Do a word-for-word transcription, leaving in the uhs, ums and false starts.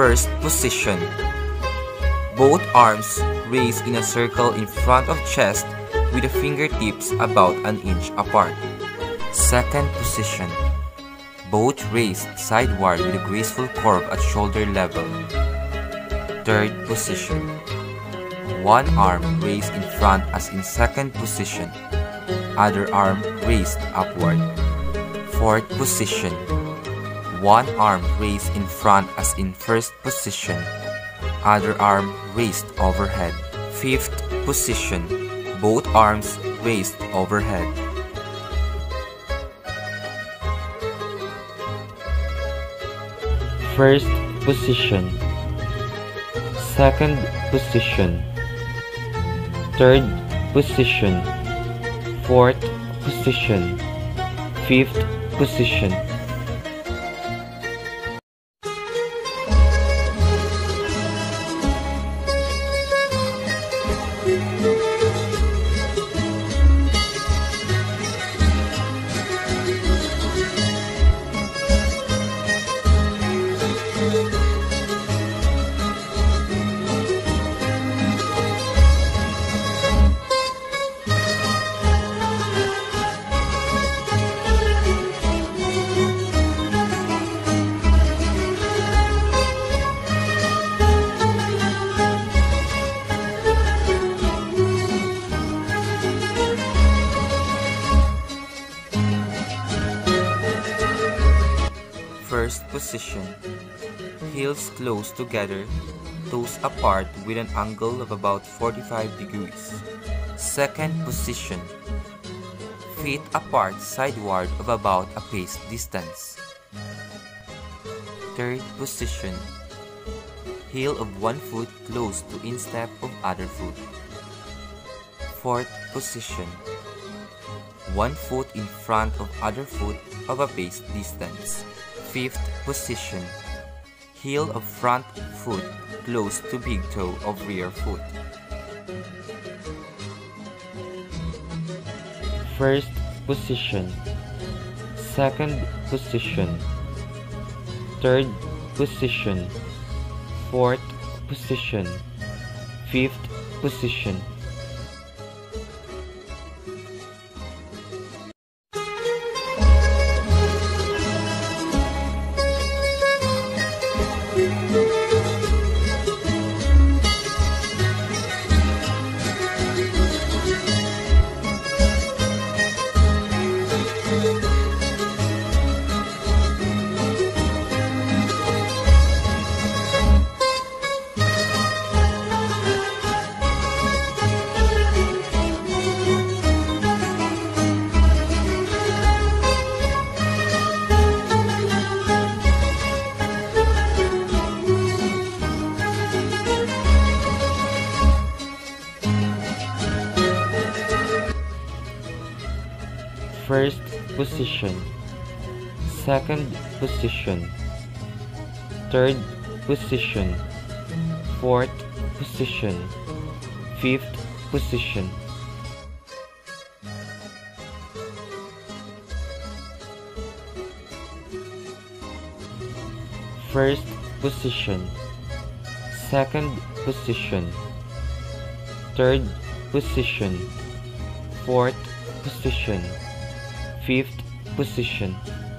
first position. Both arms raised in a circle in front of chest with the fingertips about an inch apart. Second position. Both raised sideward with a graceful curve at shoulder level. Third position. One arm raised in front as in second position. Other arm raised upward. Fourth position. One arm raised in front as in first position. Other arm raised overhead. Fifth position. Both arms raised overhead. First position. Second position. Third position. Fourth position. Fifth position. First position. Heels close together, toes apart with an angle of about forty-five degrees. Second position. Feet apart sideward of about a pace distance. Third position. Heel of one foot close to instep of other foot. Fourth position. One foot in front of other foot of a pace distance. Fifth position. Heel of front foot close to big toe of rear foot. First position. Second position. Third position. Fourth position. Fifth position. First position. Second position. Third position. Fourth position. Fifth position. First position. Second position. Third position. Fourth position. Fifth position.